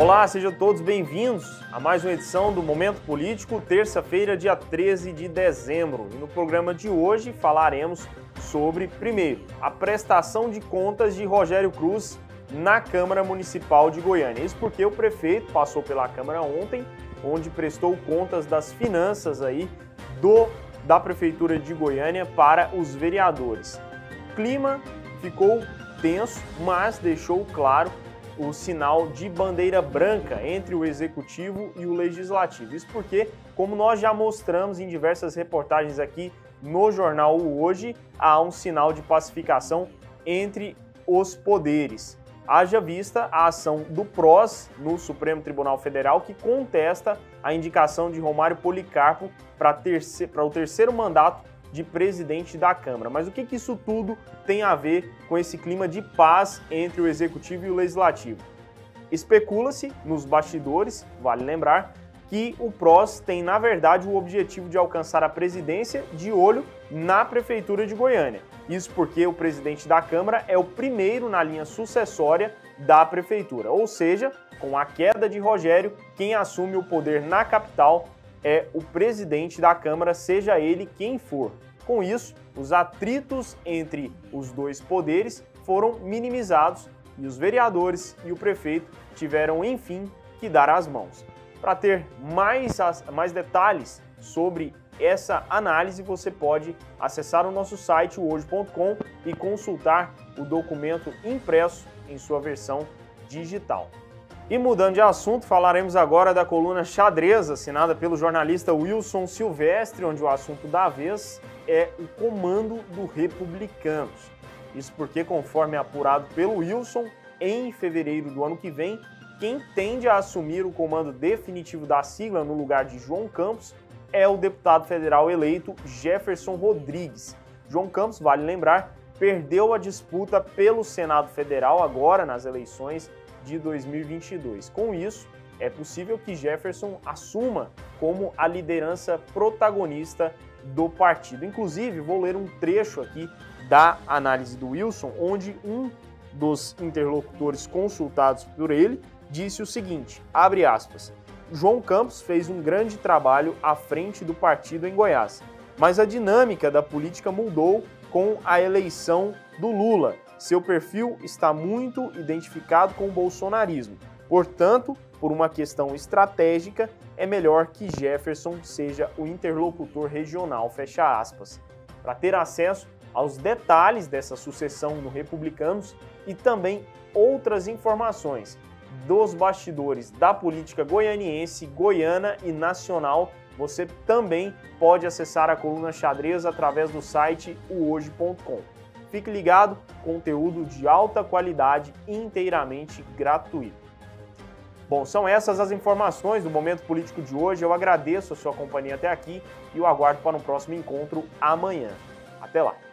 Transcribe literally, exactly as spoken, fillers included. Olá, sejam todos bem-vindos a mais uma edição do Momento Político, terça-feira, dia treze de dezembro. E no programa de hoje falaremos sobre, primeiro, a prestação de contas de Rogério Cruz na Câmara Municipal de Goiânia. Isso porque o prefeito passou pela Câmara ontem, onde prestou contas das finanças aí do, da Prefeitura de Goiânia para os vereadores. O clima ficou tenso, mas deixou claro o sinal de bandeira branca entre o Executivo e o Legislativo. Isso porque, como nós já mostramos em diversas reportagens aqui no jornal Hoje, há um sinal de pacificação entre os poderes. Haja vista a ação do P R O S no Supremo Tribunal Federal, que contesta a indicação de Romário Policarpo para terce- para o terceiro mandato de presidente da Câmara. Mas o que, que isso tudo tem a ver com esse clima de paz entre o Executivo e o Legislativo? Especula-se, nos bastidores, vale lembrar, que o P R O S tem, na verdade, o objetivo de alcançar a presidência de olho na Prefeitura de Goiânia. Isso porque o presidente da Câmara é o primeiro na linha sucessória da Prefeitura. Ou seja, com a queda de Rogério, quem assume o poder na capital é o presidente da Câmara, seja ele quem for. Com isso, os atritos entre os dois poderes foram minimizados e os vereadores e o prefeito tiveram, enfim, que dar as mãos. Para ter mais, as, mais detalhes sobre essa análise, você pode acessar o nosso site, hoje ponto com, e consultar o documento impresso em sua versão digital. E mudando de assunto, falaremos agora da coluna Xadrez, assinada pelo jornalista Wilson Silvestre, onde o assunto da vez é o comando do Republicanos. Isso porque, conforme apurado pelo Wilson, em fevereiro do ano que vem, quem tende a assumir o comando definitivo da sigla no lugar de João Campos é o deputado federal eleito Jefferson Rodrigues. João Campos, vale lembrar, perdeu a disputa pelo Senado Federal agora nas eleições de dois mil e vinte e dois. Com isso, é possível que Jefferson assuma como a liderança protagonista do partido. Inclusive, vou ler um trecho aqui da análise do Wilson, onde um dos interlocutores consultados por ele disse o seguinte, abre aspas, João Campos fez um grande trabalho à frente do partido em Goiás, mas a dinâmica da política mudou com a eleição do Lula. Seu perfil está muito identificado com o bolsonarismo. Portanto, por uma questão estratégica, é melhor que Jefferson seja o interlocutor regional, fecha aspas. Para ter acesso aos detalhes dessa sucessão no Republicanos e também outras informações dos bastidores da política goianiense, goiana e nacional, você também pode acessar a coluna Xadrez através do site hoje ponto com. Fique ligado, conteúdo de alta qualidade e inteiramente gratuito. Bom, são essas as informações do Momento Político de hoje. Eu agradeço a sua companhia até aqui e o aguardo para um próximo encontro amanhã. Até lá!